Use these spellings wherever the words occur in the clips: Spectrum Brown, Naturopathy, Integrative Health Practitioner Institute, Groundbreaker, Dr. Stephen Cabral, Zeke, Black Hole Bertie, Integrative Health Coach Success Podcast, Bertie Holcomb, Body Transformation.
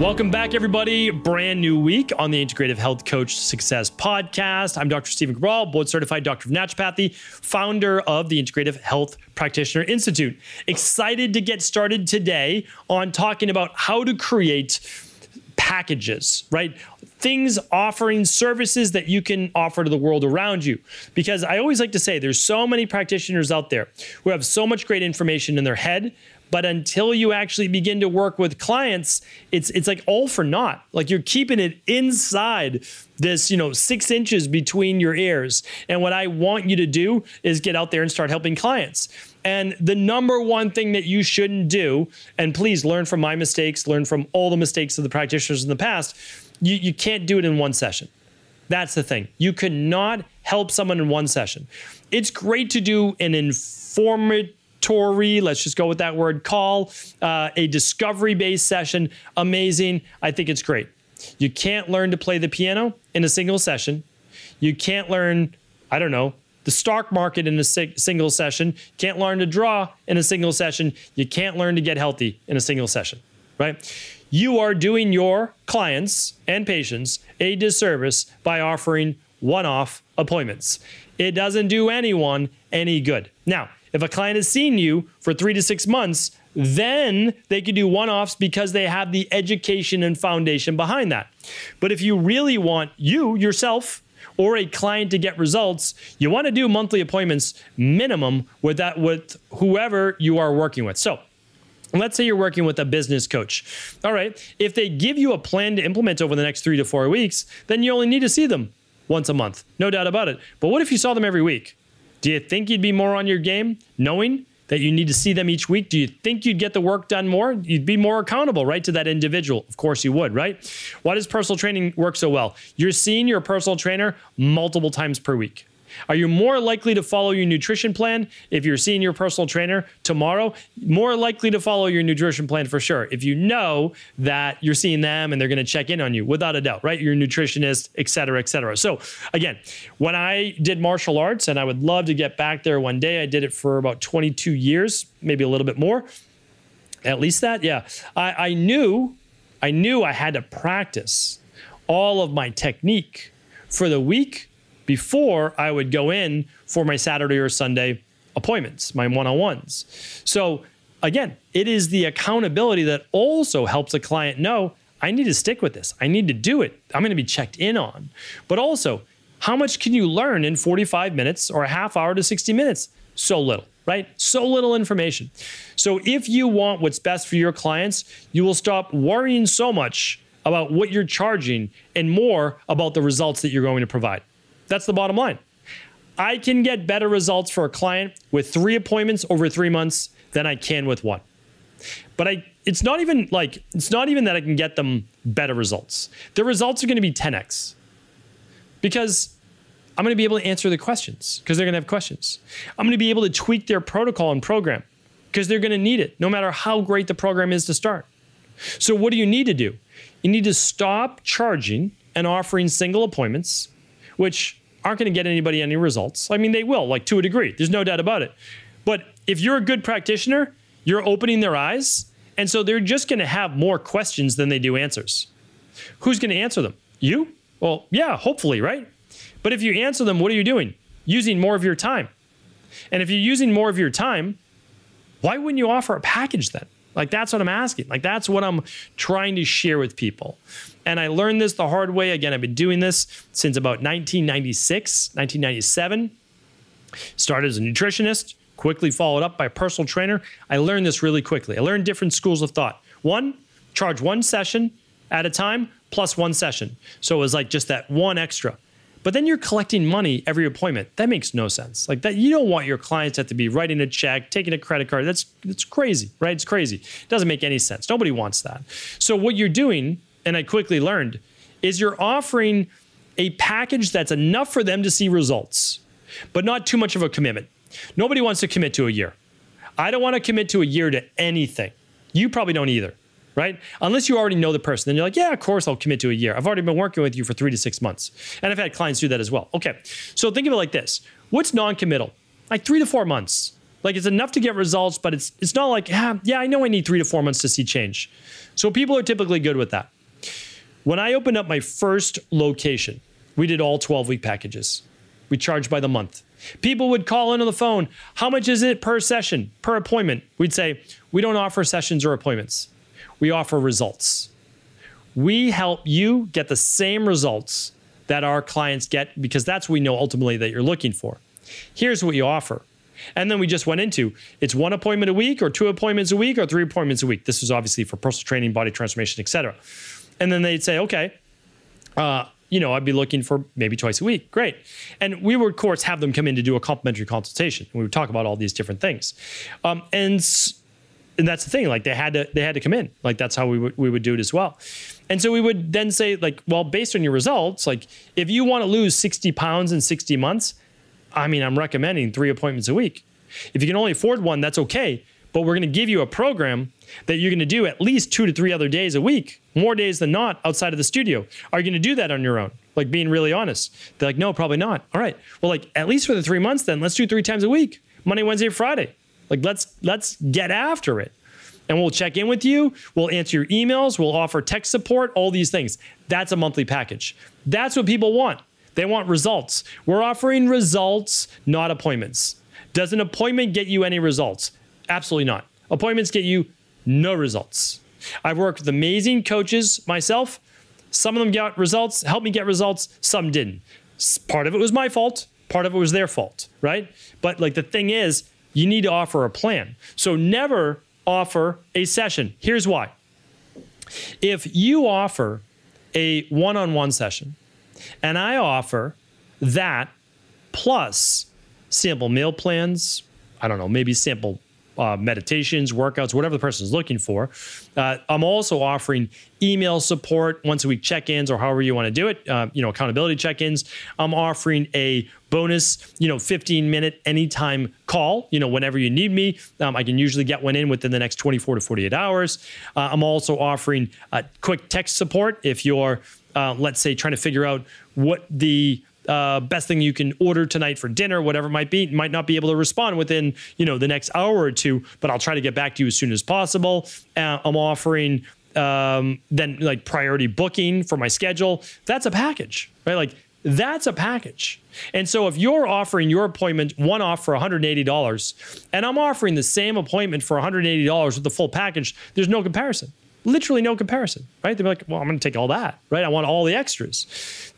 Welcome back, everybody. Brand new week on the Integrative Health Coach Success Podcast. I'm Dr. Stephen Cabral, board-certified doctor of naturopathy, founder of the Integrative Health Practitioner Institute. Excited to get started today on talking about how to create packages, right? Things, offering services that you can offer to the world around you. Because I always like to say there's so many practitioners out there who have so much great information in their head, but until you actually begin to work with clients, it's like all for naught. Like you're keeping it inside this, 6 inches between your ears. And what I want you to do is get out there and start helping clients. And the number one thing that you shouldn't do, and please learn from my mistakes, learn from all the mistakes of the practitioners in the past, you can't do it in one session. That's the thing. You cannot help someone in one session. It's great to do an informative, let's just go with that word, call, a discovery-based session. Amazing. I think it's great. You can't learn to play the piano in a single session. You can't learn, I don't know, the stock market in a single session. You can't learn to draw in a single session. You can't learn to get healthy in a single session, right? You are doing your clients and patients a disservice by offering one-off appointments. It doesn't do anyone any good. Now, if a client has seen you for 3 to 6 months, then they can do one-offs because they have the education and foundation behind that. But if you really want you, yourself, or a client to get results, you want to do monthly appointments minimum with whoever you are working with. So let's say you're working with a business coach. All right, if they give you a plan to implement over the next 3 to 4 weeks, then you only need to see them once a month. No doubt about it. But what if you saw them every week? Do you think you'd be more on your game knowing that you need to see them each week? Do you think you'd get the work done more? You'd be more accountable, right, to that individual. Of course you would, right? Why does personal training work so well? You're seeing your personal trainer multiple times per week. Are you more likely to follow your nutrition plan if you're seeing your personal trainer tomorrow? More likely to follow your nutrition plan for sure if you know that you're seeing them and they're going to check in on you, without a doubt, right? Your nutritionist, et cetera, et cetera. So again, when I did martial arts, and I would love to get back there one day, I did it for about 22 years, maybe a little bit more, at least that, yeah. I knew I had to practice all of my technique for the week before I would go in for my Saturday or Sunday appointments, my one-on-ones. So again, it is the accountability that also helps a client know, I need to stick with this. I need to do it. I'm going to be checked in on. But also, how much can you learn in 45 minutes or a half hour to 60 minutes? So little, right? So little information. So if you want what's best for your clients, you will stop worrying so much about what you're charging and more about the results that you're going to provide. That's the bottom line. I can get better results for a client with 3 appointments over 3 months than I can with 1. But it's not even that I can get them better results. The results are going to be 10x because I'm going to be able to answer the questions because they're going to have questions. I'm going to be able to tweak their protocol and program because they're going to need it no matter how great the program is to start. So what do you need to do? You need to stop charging and offering single appointments, which aren't going to get anybody any results. I mean, they will, like, to a degree. There's no doubt about it. But if you're a good practitioner, you're opening their eyes. And so they're just going to have more questions than they do answers. Who's going to answer them? You? Well, yeah, hopefully, right? But if you answer them, what are you doing? Using more of your time. And if you're using more of your time, why wouldn't you offer a package then? Like, that's what I'm asking. Like, that's what I'm trying to share with people. And I learned this the hard way. Again, I've been doing this since about 1996, 1997. Started as a nutritionist, quickly followed up by a personal trainer. I learned this really quickly. I learned different schools of thought. One, charge 1 session at a time plus 1 session. So it was like just that 1 extra. But then you're collecting money every appointment. That makes no sense. Like, that, you don't want your clients to have to be writing a check, taking a credit card. That's crazy, right? It's crazy. It doesn't make any sense. Nobody wants that. So what you're doing, and I quickly learned, is you're offering a package that's enough for them to see results, but not too much of a commitment. Nobody wants to commit to a year. I don't want to commit to a year to anything. You probably don't either, right? Unless you already know the person, then you're like, yeah, of course I'll commit to a year. I've already been working with you for 3 to 6 months. And I've had clients do that as well. Okay, so think of it like this. What's non-committal? Like 3 to 4 months. Like, it's enough to get results, but it's not like, yeah, I know I need 3 to 4 months to see change. So people are typically good with that. When I opened up my first location, we did all 12-week packages. We charged by the month. People would call in on the phone, how much is it per session, per appointment? We'd say, we don't offer sessions or appointments. We offer results. We help you get the same results that our clients get, because that's what we know ultimately that you're looking for. Here's what you offer. And then we just went into, it's 1 appointment a week or 2 appointments a week or 3 appointments a week. This is obviously for personal training, body transformation, et cetera. And then they'd say, okay, you know, I'd be looking for maybe 2x a week. Great. And we would, of course, have them come in to do a complimentary consultation. We would talk about all these different things. And that's the thing, like they had to come in. Like, that's how we would do it as well. And so we would then say, like, well, based on your results, like, if you want to lose 60 pounds in 60 months, I mean, I'm recommending 3 appointments a week. If you can only afford one, that's okay. But we're going to give you a program that you're going to do at least 2 to 3 other days a week, more days than not, outside of the studio. Are you going to do that on your own? Like, being really honest. They're like, no, probably not. All right. Well, like, at least for the 3 months, then let's do 3 times a week, Monday, Wednesday, Friday. Like, let's get after it. And we'll check in with you. We'll answer your emails. We'll offer tech support, all these things. That's a monthly package. That's what people want. They want results. We're offering results, not appointments. Does an appointment get you any results? Absolutely not. Appointments get you no results. I've worked with amazing coaches myself. Some of them got results, helped me get results. Some didn't. Part of it was my fault. Part of it was their fault, right? But, like, the thing is, you need to offer a plan. So never offer a session. Here's why. If you offer a one-on-one session, and I offer that plus sample meal plans, I don't know, maybe sample meditations, workouts, whatever the person is looking for. I'm also offering email support, once-a-week check-ins, or however you want to do it, you know, accountability check-ins. I'm offering a bonus, you know, 15-minute anytime call, you know, whenever you need me. I can usually get one in within the next 24 to 48 hours. I'm also offering quick text support if you're, let's say, trying to figure out what the best thing you can order tonight for dinner, whatever it might be. Might not be able to respond within, you know, the next hour or two, but I'll try to get back to you as soon as possible. I'm offering then, like, priority booking for my schedule. That's a package, right? Like, that's a package. And so if you're offering your appointment one off for $180 and I'm offering the same appointment for $180 with the full package, there's no comparison. Literally no comparison, right? They'd be like, well, I'm going to take all that, right? I want all the extras.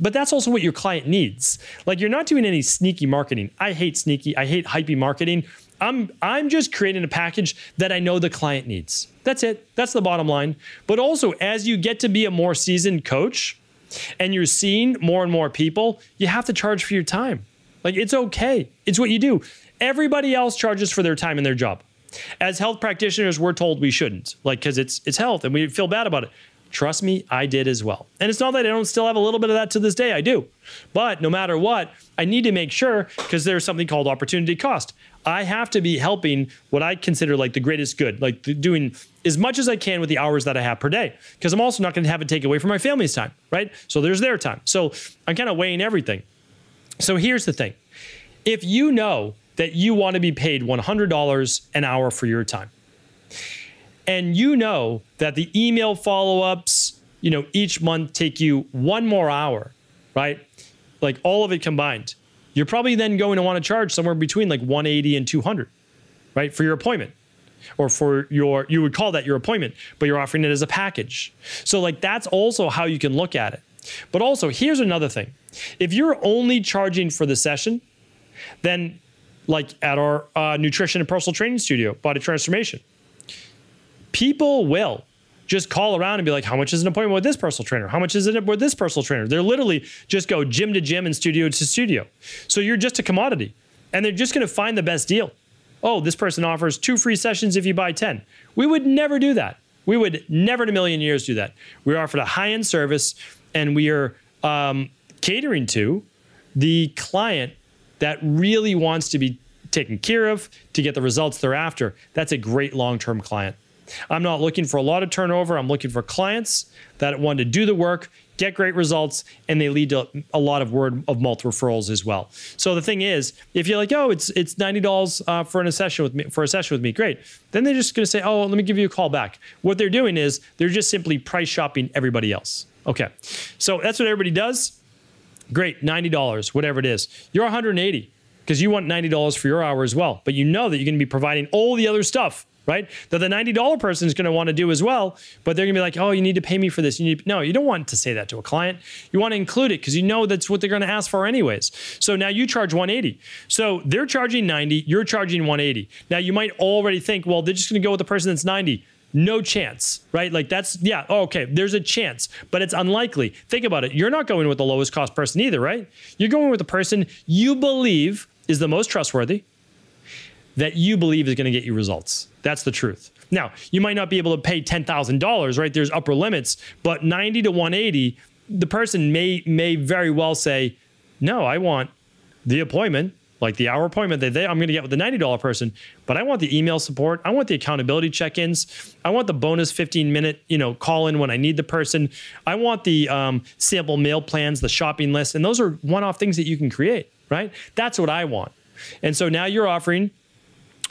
But that's also what your client needs. Like, you're not doing any sneaky marketing. I hate sneaky. I hate hypey marketing. I'm just creating a package that I know the client needs. That's it. That's the bottom line. But also, as you get to be a more seasoned coach and you're seeing more and more people, you have to charge for your time. Like, it's okay. It's what you do. Everybody else charges for their time and their job. As health practitioners, we're told we shouldn't, like, because it's health and we feel bad about it. Trust me, I did as well. And it's not that I don't still have a little bit of that to this day. I do. But no matter what, I need to make sure, because there's something called opportunity cost. I have to be helping what I consider, like, the greatest good, like doing as much as I can with the hours that I have per day, because I'm also not going to have it take away from my family's time, right? So there's their time. So I'm kind of weighing everything. So here's the thing. If you know that you want to be paid $100 an hour for your time, and you know that the email follow-ups, you know, each month take you 1 more hour, right? Like, all of it combined, you're probably then going to want to charge somewhere between like 180 and 200, right? For your appointment, or for your, you would call that your appointment, but you're offering it as a package. So, like, that's also how you can look at it. But also, here's another thing. If you're only charging for the session, then, like at our nutrition and personal training studio, Body Transformation, people will just call around and be like, how much is an appointment with this personal trainer? How much is it with this personal trainer? They're literally just go gym to gym and studio to studio. So you're just a commodity, and they're just going to find the best deal. Oh, this person offers 2 free sessions if you buy 10. We would never do that. We would never in a million years do that. We offered a high-end service, and we are catering to the client that really wants to be taken care of to get the results they're after. That's a great long-term client. I'm not looking for a lot of turnover. I'm looking for clients that want to do the work, get great results, and they lead to a lot of word of mouth referrals as well. So the thing is, if you're like, oh, it's $90 for a session with me, great. Then they're just gonna say, oh, let me give you a call back. What they're doing is they're just simply price shopping everybody else. Okay, so that's what everybody does. Great, $90, whatever it is. You're 180 because you want $90 for your hour as well, but you know that you're gonna be providing all the other stuff, right? That the $90 person is going to want to do as well, but they're going to be like, oh, you need to pay me for this. No, you don't want to say that to a client. You want to include it because you know that's what they're going to ask for anyways. So now you charge 180. So they're charging 90, you're charging 180. Now you might already think, well, they're just going to go with the person that's 90. No chance, right? Like that's, yeah, oh, okay, there's a chance, but it's unlikely. Think about it. You're not going with the lowest cost person either, right? You're going with the person you believe is the most trustworthy, that you believe is going to get you results. That's the truth. Now, you might not be able to pay $10,000, right? There's upper limits, but 90 to 180, the person may very well say, no, I want the appointment, like the hour appointment that I'm going to get with the $90 person, but I want the email support. I want the accountability check-ins. I want the bonus 15-minute, call in when I need the person. I want the sample mail plans, the shopping list, and those are one-off things that you can create, right? That's what I want. And so now you're offering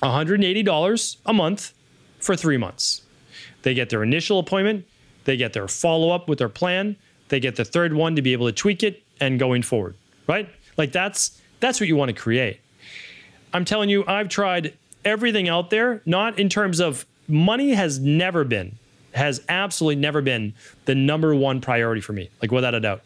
$180 a month for 3 months. They get their initial appointment, they get their follow-up with their plan, they get the third one to be able to tweak it and going forward, right? Like that's what you want to create. I'm telling you, I've tried everything out there, not in terms of money has absolutely never been the #1 priority for me, like without a doubt.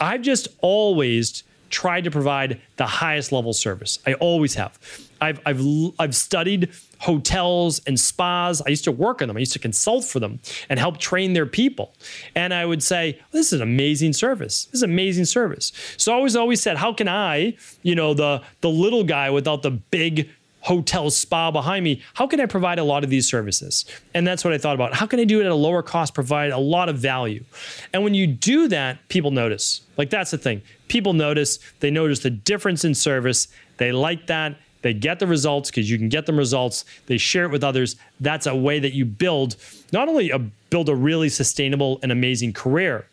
I've just always tried to provide the highest level service. I always have. I've studied hotels and spas. I used to work in them. I used to consult for them and help train their people. And I would say, this is an amazing service. This is amazing service. So I always said, how can I, the little guy without the big hotel spa behind me, how can I provide a lot of these services? And that's what I thought about. How can I do it at a lower cost, provide a lot of value? And when you do that, people notice. Like that's the thing. People notice. They notice the difference in service. They like that. They get the results because you can get them results. They share it with others. That's a way that you build, not only build a really sustainable and amazing career,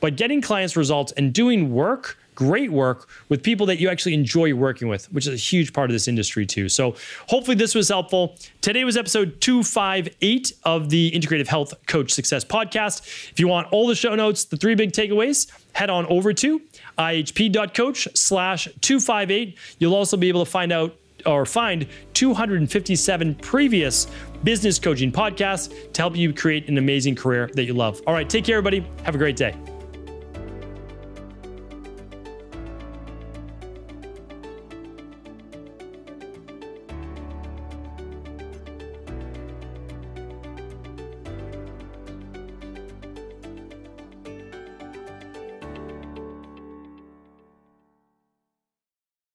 but getting clients results and doing work, great work with people that you actually enjoy working with, which is a huge part of this industry too. So hopefully this was helpful. Today was episode 258 of the Integrative Health Coach Success Podcast. If you want all the show notes, the 3 big takeaways, head on over to ihp.coach/258. You'll also be able to find 257 previous business coaching podcasts to help you create an amazing career that you love. All right, take care, everybody. Have a great day.